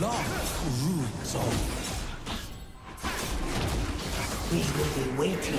Love rules all. We will be waiting.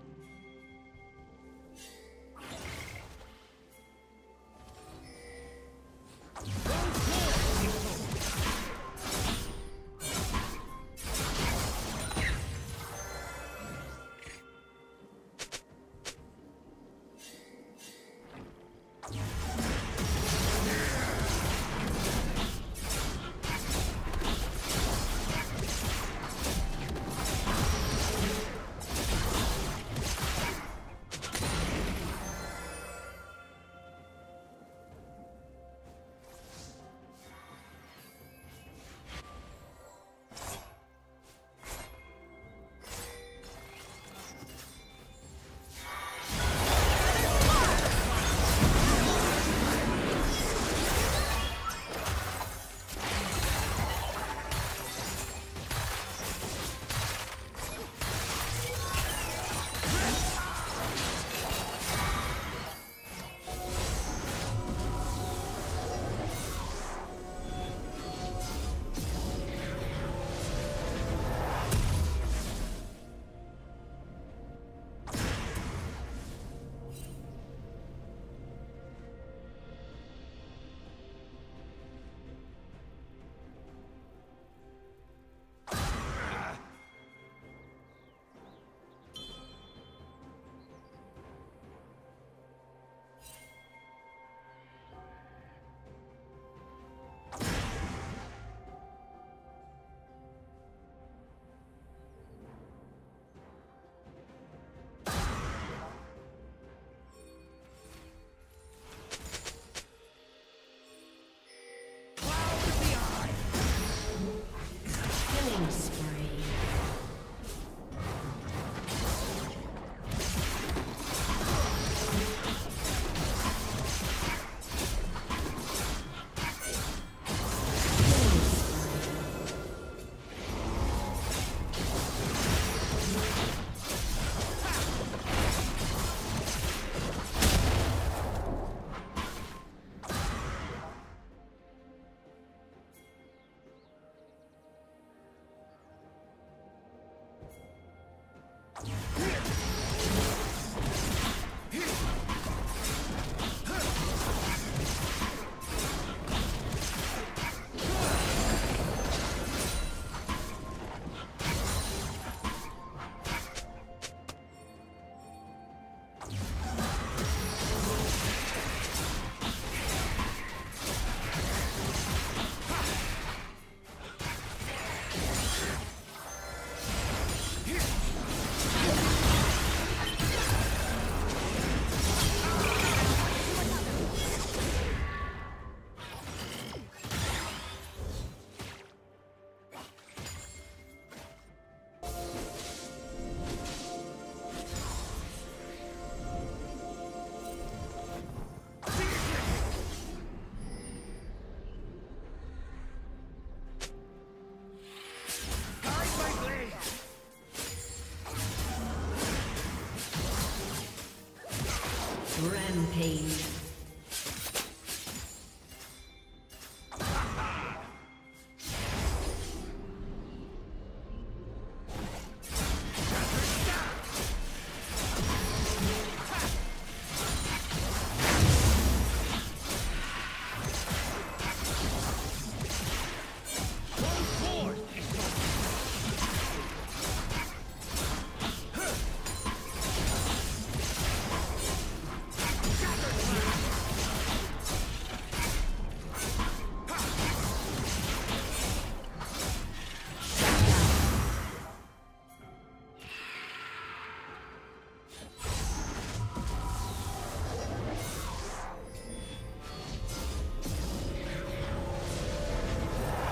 Rampage.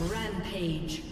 Rampage.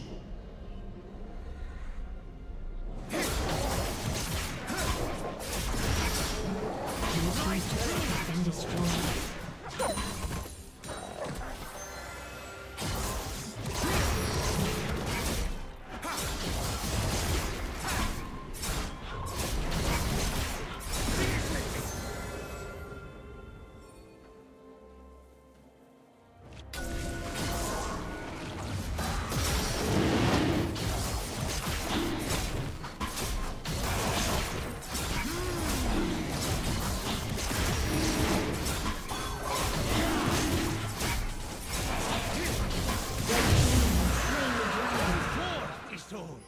gold.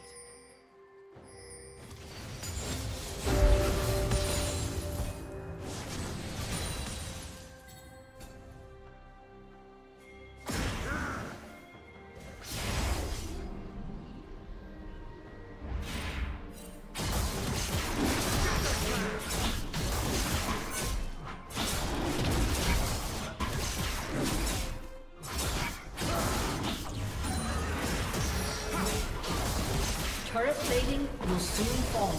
Turret plating will soon fall.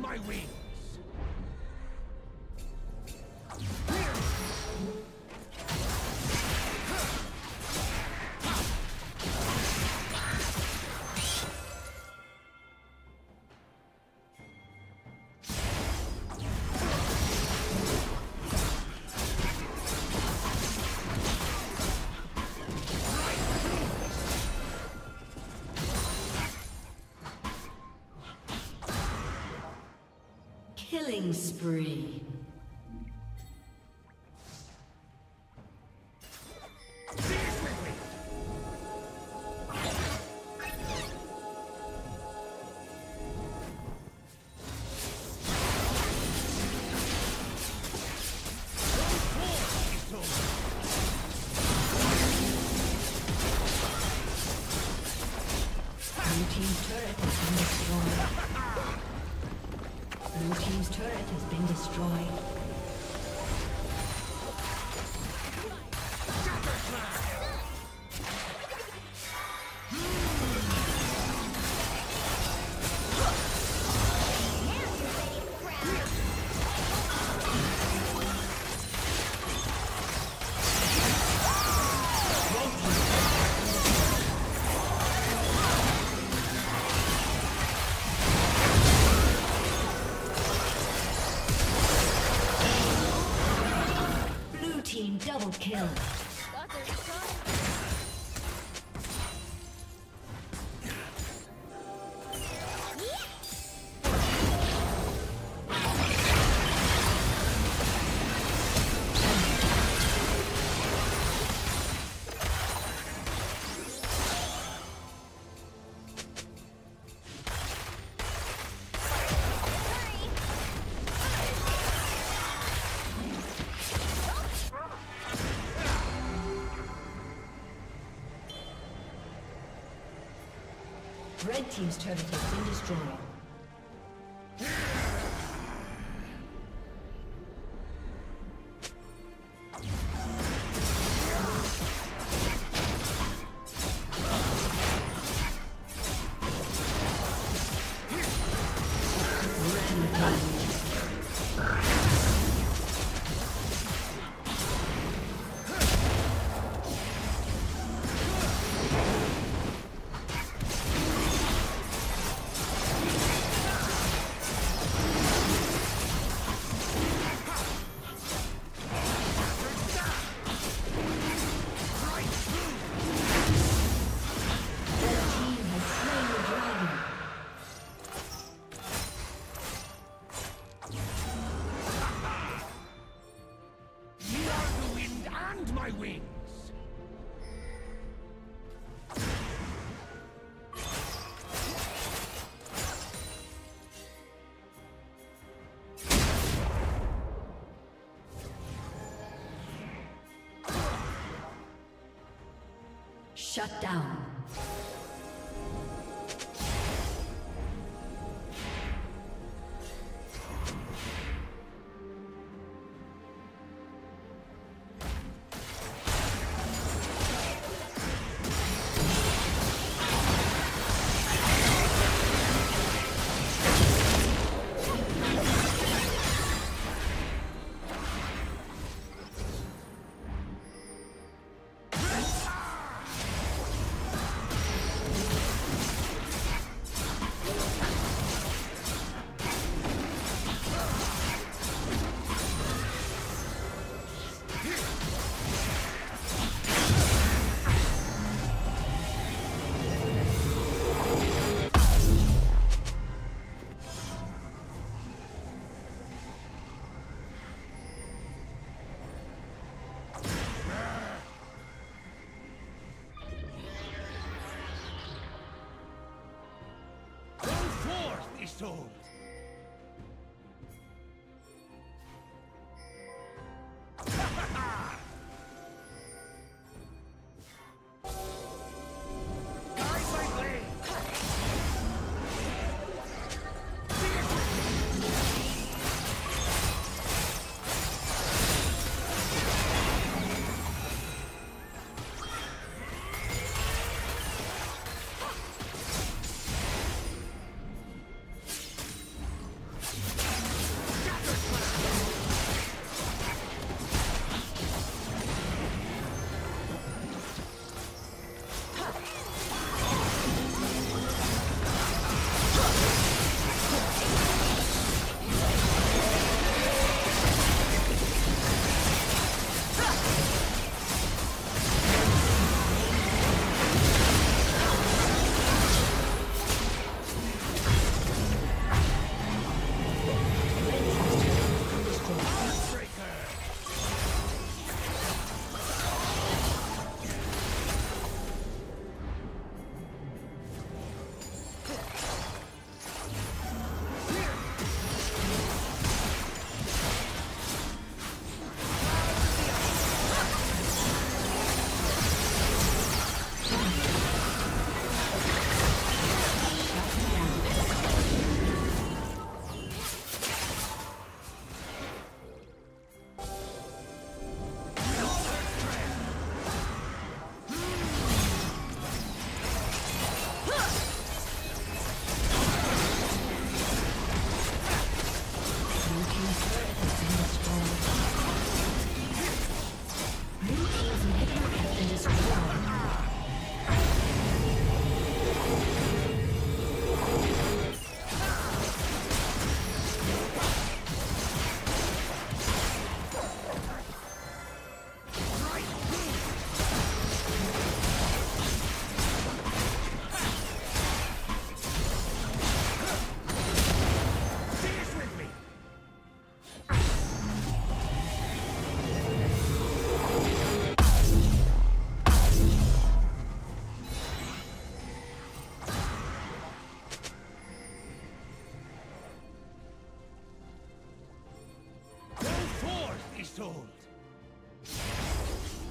My wings. Killing spree. Kill. Red team's turret has been destroyed. Shut down.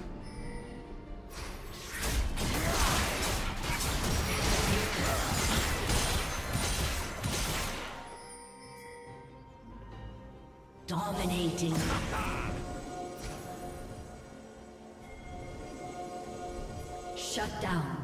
So dominating. Shut down.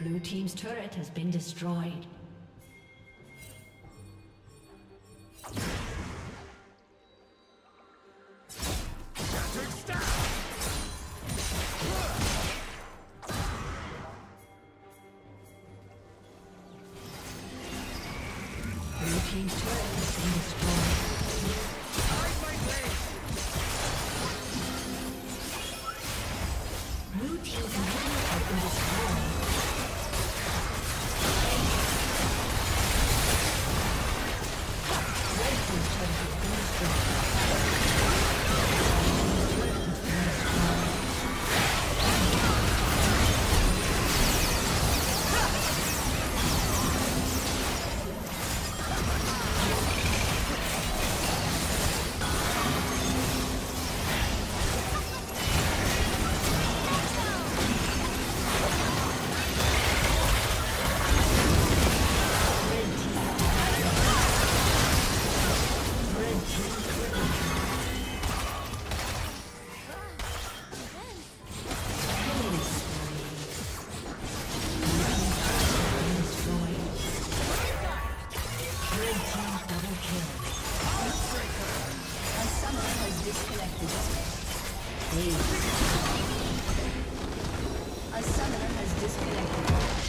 Blue team's turret has been destroyed. Blue team's turret has been destroyed. A summoner has disconnected.